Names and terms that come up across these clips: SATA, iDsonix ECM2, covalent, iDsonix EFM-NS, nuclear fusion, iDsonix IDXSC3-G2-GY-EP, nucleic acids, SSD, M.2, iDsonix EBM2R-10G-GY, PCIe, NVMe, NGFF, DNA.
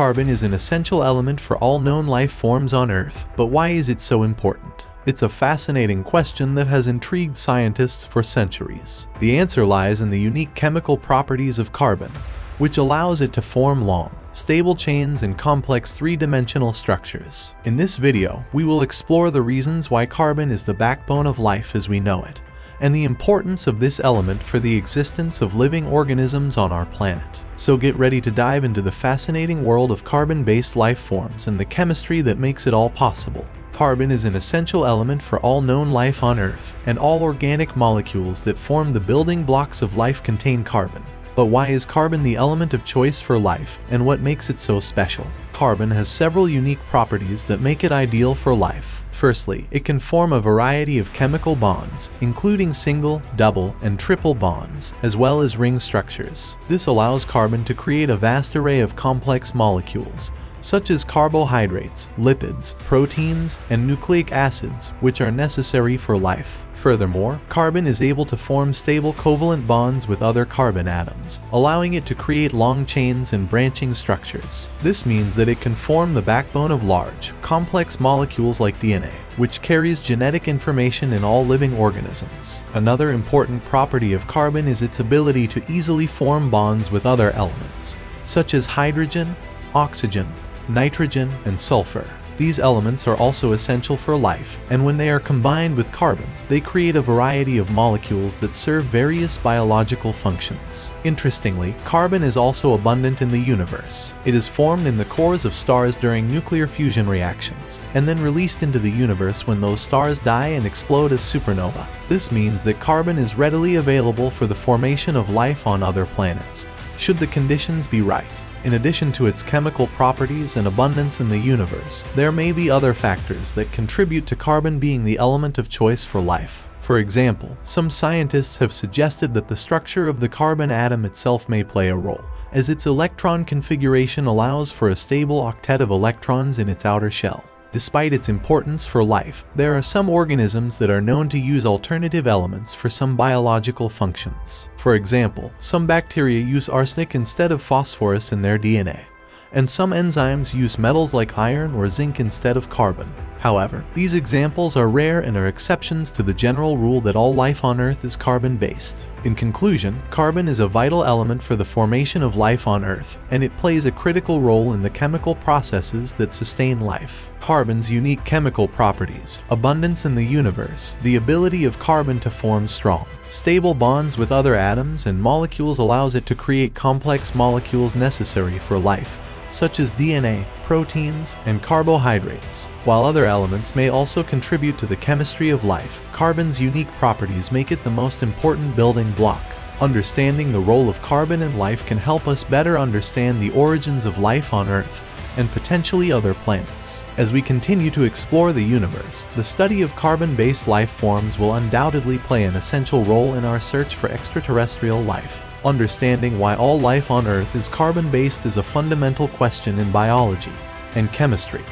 carbon is an essential element for all known life forms on Earth, but why is it so important? It's a fascinating question that has intrigued scientists for centuries. The answer lies in the unique chemical properties of carbon, which allows it to form long, stable chains and complex three-dimensional structures. In this video, we will explore the reasons why carbon is the backbone of life as we know it, and the importance of this element for the existence of living organisms on our planet. So get ready to dive into the fascinating world of carbon-based life forms and the chemistry that makes it all possible. Carbon is an essential element for all known life on Earth, and all organic molecules that form the building blocks of life contain carbon. But why is carbon the element of choice for life, and what makes it so special? Carbon has several unique properties that make it ideal for life. Firstly, it can form a variety of chemical bonds, including single, double, and triple bonds, as well as ring structures. This allows carbon to create a vast array of complex molecules, such as carbohydrates, lipids, proteins, and nucleic acids, which are necessary for life. Furthermore, carbon is able to form stable covalent bonds with other carbon atoms, allowing it to create long chains and branching structures. This means that it can form the backbone of large, complex molecules like DNA, which carries genetic information in all living organisms. Another important property of carbon is its ability to easily form bonds with other elements, such as hydrogen, oxygen, nitrogen, and sulfur. These elements are also essential for life, and when they are combined with carbon, they create a variety of molecules that serve various biological functions. Interestingly, carbon is also abundant in the universe. It is formed in the cores of stars during nuclear fusion reactions, and then released into the universe when those stars die and explode as supernova. This means that carbon is readily available for the formation of life on other planets, should the conditions be right. In addition to its chemical properties and abundance in the universe, there may be other factors that contribute to carbon being the element of choice for life. For example, some scientists have suggested that the structure of the carbon atom itself may play a role, as its electron configuration allows for a stable octet of electrons in its outer shell. Despite its importance for life, there are some organisms that are known to use alternative elements for some biological functions. For example, some bacteria use arsenic instead of phosphorus in their DNA, and some enzymes use metals like iron or zinc instead of carbon. However, these examples are rare and are exceptions to the general rule that all life on Earth is carbon-based. In conclusion, carbon is a vital element for the formation of life on Earth, and it plays a critical role in the chemical processes that sustain life. Carbon's unique chemical properties, abundance in the universe, the ability of carbon to form strong, stable bonds with other atoms and molecules allows it to create complex molecules necessary for life, such as DNA, proteins, and carbohydrates. While other elements may also contribute to the chemistry of life, carbon's unique properties make it the most important building block. Understanding the role of carbon in life can help us better understand the origins of life on Earth, and potentially other planets. As we continue to explore the universe, the study of carbon-based life forms will undoubtedly play an essential role in our search for extraterrestrial life. Understanding why all life on Earth is carbon-based is a fundamental question in biology and chemistry,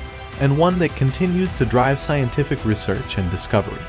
and one that continues to drive scientific research and discovery.